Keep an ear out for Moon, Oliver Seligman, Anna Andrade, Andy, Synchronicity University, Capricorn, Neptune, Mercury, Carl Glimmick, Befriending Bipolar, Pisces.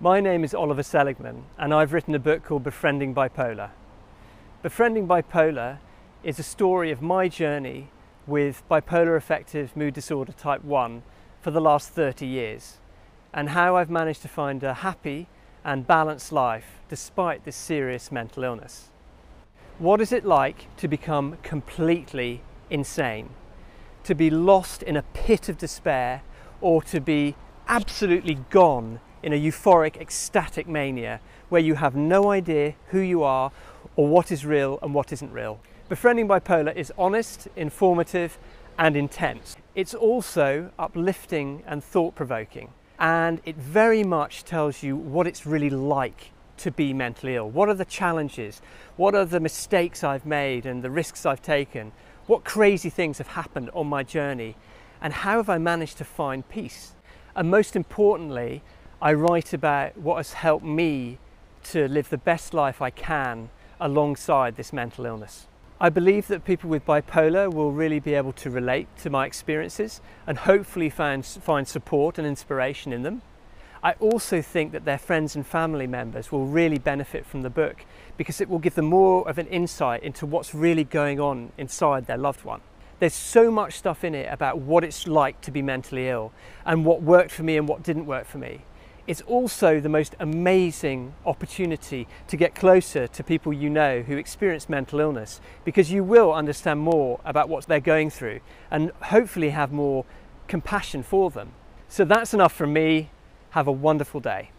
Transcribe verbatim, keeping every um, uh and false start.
My name is Oliver Seligman, and I've written a book called Befriending Bipolar. Befriending Bipolar is a story of my journey with bipolar affective mood disorder type one for the last thirty years, and how I've managed to find a happy and balanced life despite this serious mental illness. What is it like to become completely insane? To be lost in a pit of despair, or to be absolutely gone in a euphoric, ecstatic mania where you have no idea who you are or what is real and what isn't real. Befriending Bipolar is honest, informative and intense. It's also uplifting and thought-provoking, and it very much tells you what it's really like to be mentally ill. What are the challenges? What are the mistakes I've made and the risks I've taken? What crazy things have happened on my journey? And how have I managed to find peace? And most importantly, I write about what has helped me to live the best life I can alongside this mental illness. I believe that people with bipolar will really be able to relate to my experiences and hopefully find, find support and inspiration in them. I also think that their friends and family members will really benefit from the book, because it will give them more of an insight into what's really going on inside their loved one. There's so much stuff in it about what it's like to be mentally ill and what worked for me and what didn't work for me. It's also the most amazing opportunity to get closer to people you know who experience mental illness, because you will understand more about what they're going through and hopefully have more compassion for them. So that's enough from me. Have a wonderful day.